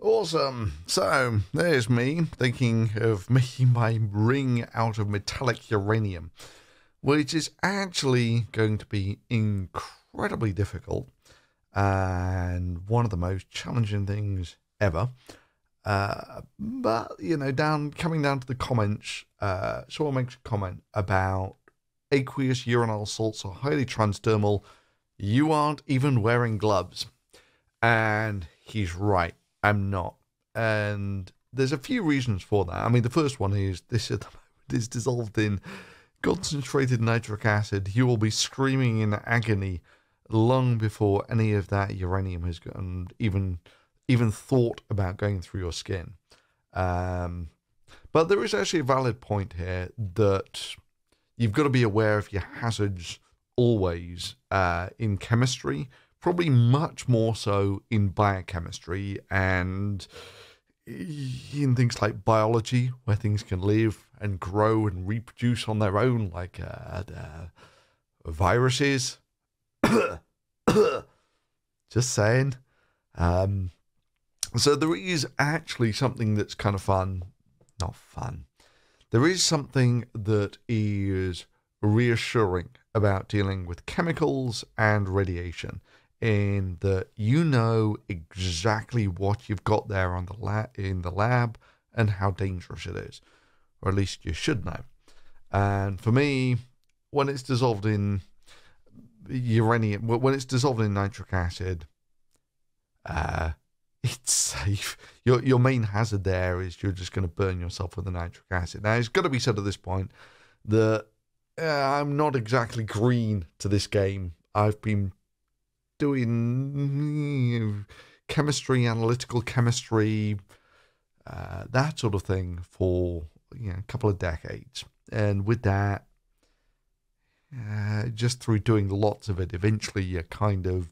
Awesome. So there's me thinking of making my ring out of metallic uranium, which is actually going to be incredibly difficult and one of the most challenging things ever. But you know, coming down to the comments, someone makes a comment about aqueous uranyl salts are highly transdermal. You aren't even wearing gloves, and he's right. I'm not, and there's a few reasons for that. I mean, the first one is this at the moment is dissolved in concentrated nitric acid. You will be screaming in agony long before any of that uranium has gone even thought about going through your skin. But there is actually a valid point here that you've got to be aware of your hazards always in chemistry, probably much more so in biochemistry and in things like biology, where things can live and grow and reproduce on their own, like viruses. Just saying. So there is actually something that's kind of fun, not fun. There is something that is reassuring about dealing with chemicals and radiation, in that you know exactly what you've got there on the in the lab and how dangerous it is, or at least you should know. And for me, when it's dissolved in uranium, when it's dissolved in nitric acid, it's safe. Your main hazard there is you're just going to burn yourself with the nitric acid. Now, it's got to be said at this point that I'm not exactly green to this game. I've been doing chemistry, analytical chemistry, that sort of thing for a couple of decades. And with that, just through doing lots of it, eventually you kind of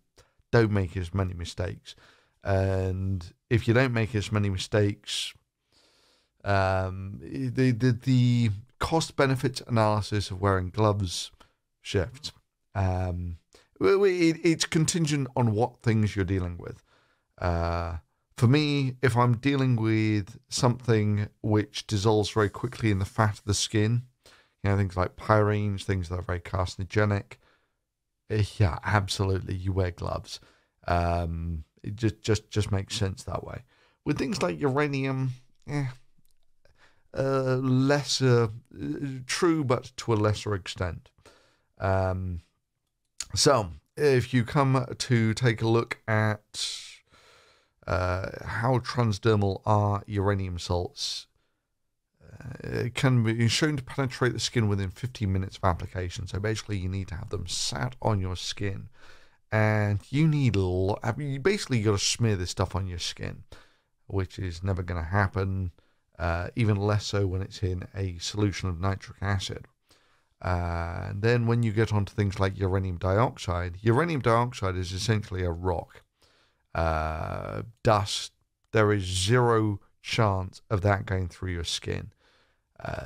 don't make as many mistakes. And if you don't make as many mistakes, the cost benefits analysis of wearing gloves shifts. It's contingent on what things you're dealing with. For me, if I'm dealing with something which dissolves very quickly in the fat of the skin, things like pyrenes, things that are very carcinogenic, yeah, absolutely, you wear gloves. It just makes sense that way. With things like uranium, lesser, true, but to a lesser extent. So if you come to take a look at how transdermal are uranium salts, it can be shown to penetrate the skin within 15 minutes of application. So basically you need to have them sat on your skin. And you need you basically got to smear this stuff on your skin, which is never going to happen, even less so when it's in a solution of nitric acid. And then when you get onto things like uranium dioxide is essentially a rock. Dust, there is zero chance of that going through your skin.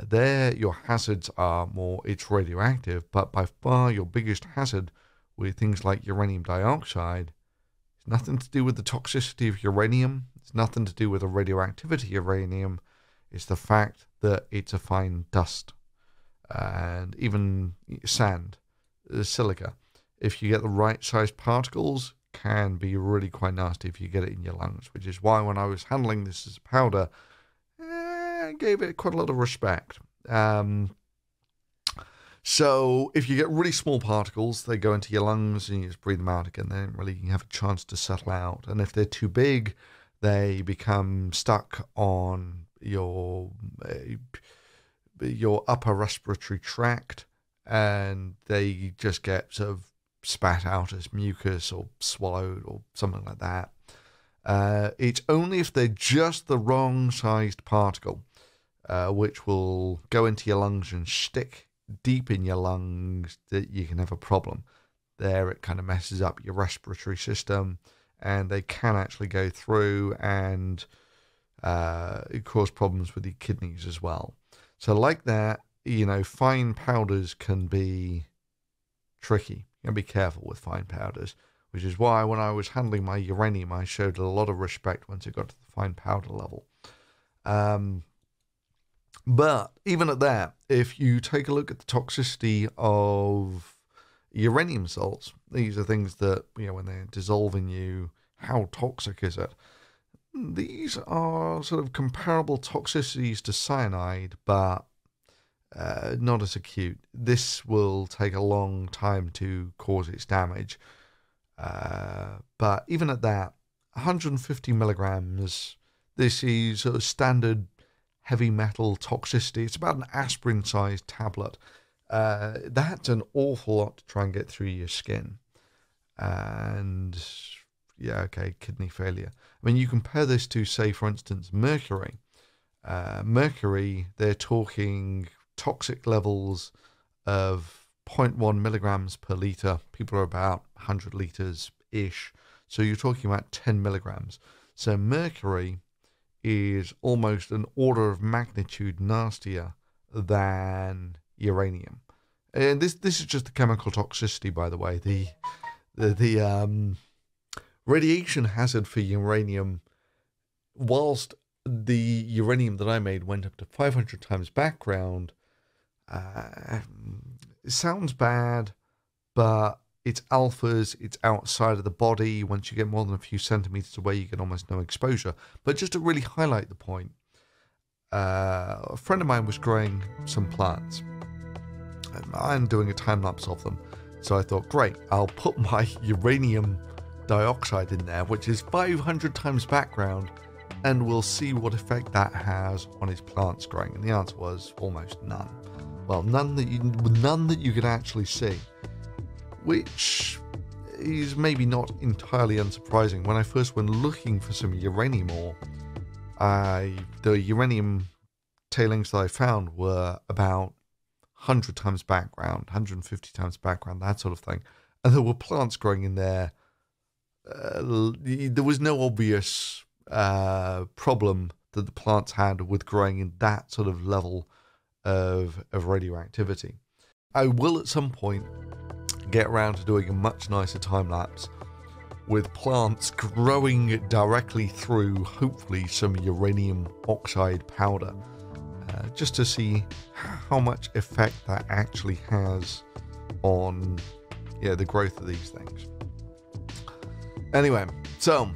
There, your hazards are more, it's radioactive, but by far your biggest hazard with things like uranium dioxide, it's nothing to do with the toxicity of uranium. It's nothing to do with the radioactivity of uranium. It's the fact that it's a fine dust. And even sand, silica, if you get the right sized particles, can be really quite nasty if you get it in your lungs, which is why when I was handling this as a powder, I gave it quite a lot of respect. So if you get really small particles, they go into your lungs and you just breathe them out again. They don't really have a chance to settle out. And if they're too big, they become stuck on your upper respiratory tract, and they just get sort of spat out as mucus or swallowed or something like that. It's only if they're just the wrong sized particle, which will go into your lungs and stick deep in your lungs, that you can have a problem. There it kind of messes up your respiratory system, and they can actually go through and cause problems with your kidneys as well. So like that, fine powders can be tricky. You gotta be careful with fine powders. which is why when I was handling my uranium, I showed a lot of respect once it got to the fine powder level. But even at that, if you take a look at the toxicity of uranium salts, these are things that, you know, when they're dissolving you, how toxic is it? These are sort of comparable toxicities to cyanide, but not as acute. This will take a long time to cause its damage. But even at that, 150 milligrams, this is sort of standard heavy metal toxicity. It's about an aspirin-sized tablet. That's an awful lot to try and get through your skin. And yeah, okay, kidney failure. I mean, you compare this to, say, for instance, mercury. They're talking toxic levels of 0.1 milligrams per litre. People are about 100 litres-ish. So you're talking about 10 milligrams. So mercury is almost an order of magnitude nastier than uranium. And this is just the chemical toxicity, by the way. The radiation hazard for uranium, whilst the uranium that I made went up to 500 times background, it sounds bad, but it's alphas, it's outside of the body. Once you get more than a few centimetres away, you get almost no exposure. But just to really highlight the point, a friend of mine was growing some plants. I'm doing a time lapse of them. So I thought, great, I'll put my uranium dioxide in there, which is 500 times background, and we'll see what effect that has on his plants growing. And the answer was almost none. Well, none that you could actually see, which is maybe not entirely unsurprising. When I first went looking for some uranium ore, the uranium tailings that I found were about 100 times background, 150 times background, that sort of thing. And there were plants growing in there. There was no obvious problem that the plants had with growing in that sort of level of radioactivity. I will at some point get around to doing a much nicer time lapse with plants growing directly through, hopefully, some uranium oxide powder, just to see how much effect that actually has on, yeah, the growth of these things. Anyway, so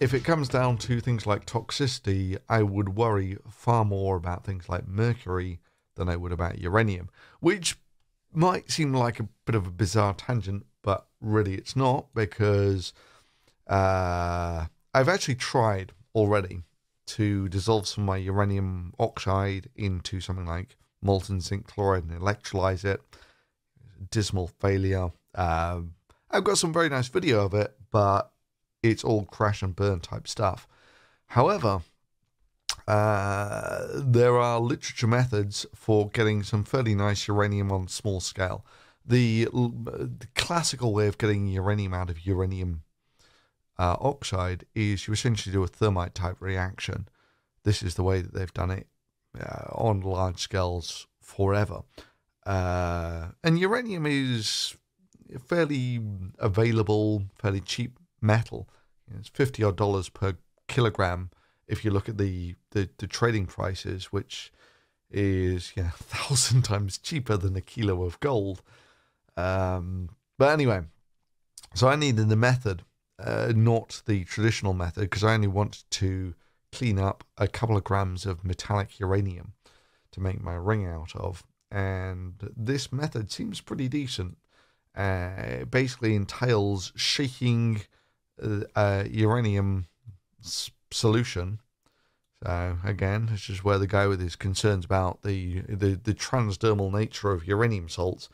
if it comes down to things like toxicity, I would worry far more about things like mercury than I would about uranium, which might seem like a bit of a bizarre tangent, but really it's not, because I've actually tried already to dissolve some of my uranium oxide into something like molten zinc chloride and electrolyze it. Dismal failure. I've got some very nice video of it, but it's all crash and burn type stuff. However, there are literature methods for getting some fairly nice uranium on small scale. The classical way of getting uranium out of uranium oxide is you essentially do a thermite type reaction. This is the way that they've done it on large scales forever. And uranium is a fairly available, fairly cheap metal. It's $50 odd per kilogram. If you look at the trading prices, which is, yeah, 1,000 times cheaper than a kilo of gold. But anyway, so I needed the method, not the traditional method, because I only wanted to clean up a couple of grams of metallic uranium to make my ring out of. And this method seems pretty decent. It basically entails shaking uranium solution. So again, this is where the guy with his concerns about the transdermal nature of uranium salts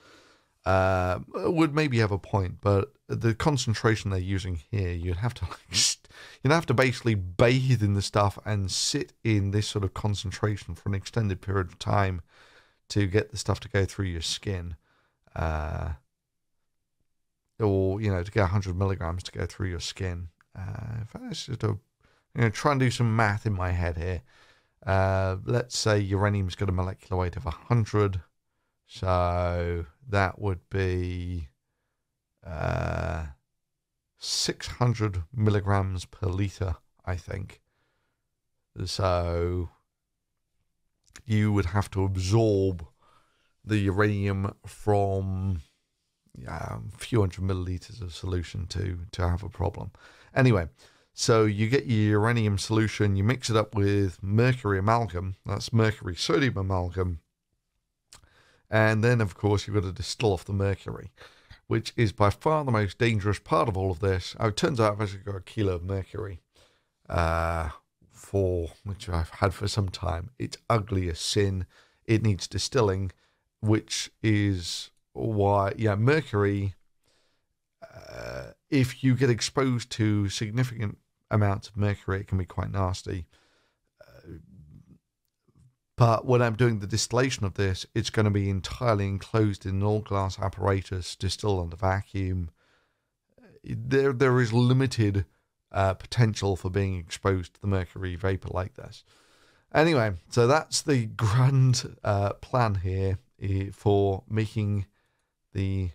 would maybe have a point, but the concentration they're using here, you'd have to basically bathe in the stuff and sit in this sort of concentration for an extended period of time to get the stuff to go through your skin, or, you know, to get 100 milligrams to go through your skin. In fact, it's just a, I'm going to try and do some math in my head here. Let's say uranium's got a molecular weight of 100. So that would be 600 milligrams per litre, I think. So you would have to absorb the uranium from a few hundred milliliters of solution to have a problem. Anyway, so you get your uranium solution, you mix it up with mercury amalgam, that's mercury sodium amalgam, and then of course you've got to distill off the mercury, which is by far the most dangerous part of all of this. Oh, it turns out I've actually got a kilo of mercury, which I've had for some time. It's ugly as sin. It needs distilling, which is why, yeah, mercury, if you get exposed to significant amounts of mercury, it can be quite nasty. But when I'm doing the distillation of this, it's going to be entirely enclosed in an all-glass apparatus, distilled under vacuum. There is limited potential for being exposed to the mercury vapor like this. Anyway, so that's the grand plan here for making the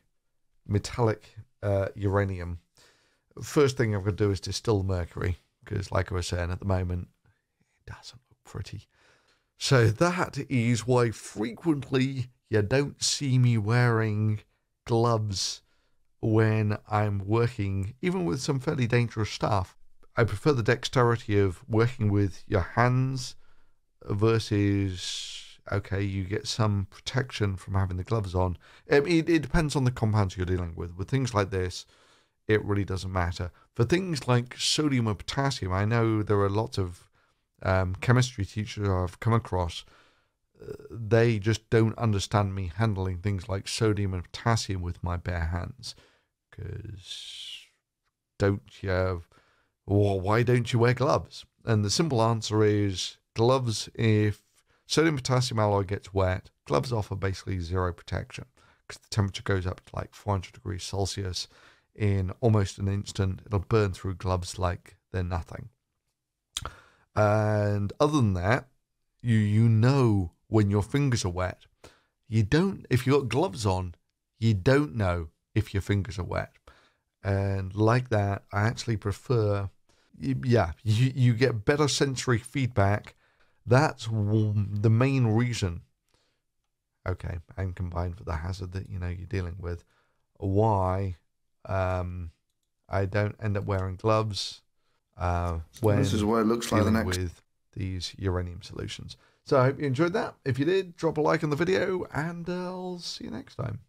metallic uranium. First thing I'm going to do is distill mercury, because like I was saying, at the moment, it doesn't look pretty. So that is why frequently you don't see me wearing gloves when I'm working, even with some fairly dangerous stuff. I prefer the dexterity of working with your hands versus, okay, you get some protection from having the gloves on. It depends on the compounds you're dealing with. With things like this, it really doesn't matter. For things like sodium or potassium, I know there are lots of chemistry teachers I've come across, they just don't understand me handling things like sodium and potassium with my bare hands. Because why don't you wear gloves? And the simple answer is gloves, if sodium potassium alloy gets wet, gloves offer basically zero protection, because the temperature goes up to like 400 degrees Celsius in almost an instant. It'll burn through gloves like they're nothing. And other than that, you know when your fingers are wet. You don't, if you've got gloves on, you don't know if your fingers are wet. And like that, I actually prefer, you get better sensory feedback. That's the main reason, okay, and combined with the hazard that you know you're dealing with, why I don't end up wearing gloves. This is what it looks like with these uranium solutions. So I hope you enjoyed that. If you did, drop a like on the video, and I'll see you next time.